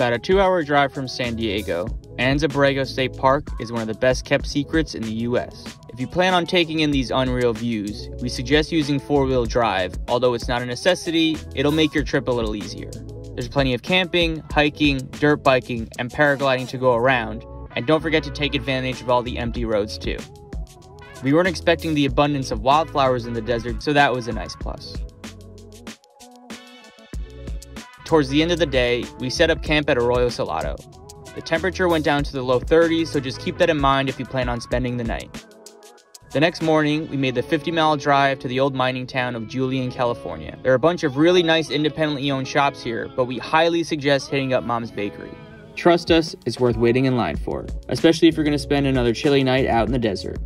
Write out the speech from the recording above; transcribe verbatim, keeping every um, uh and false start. about a two-hour drive from San Diego, Anza-Borrego State Park is one of the best-kept secrets in the U S. If you plan on taking in these unreal views, we suggest using four-wheel drive. Although it's not a necessity, it'll make your trip a little easier. There's plenty of camping, hiking, dirt biking, and paragliding to go around, and don't forget to take advantage of all the empty roads too. We weren't expecting the abundance of wildflowers in the desert, so that was a nice plus. Towards the end of the day, we set up camp at Arroyo Salado. The temperature went down to the low thirties, so just keep that in mind if you plan on spending the night. The next morning, we made the fifty mile drive to the old mining town of Julian, California. There are a bunch of really nice independently owned shops here, but we highly suggest hitting up Mom's Bakery. Trust us, it's worth waiting in line for, especially if you're going to spend another chilly night out in the desert.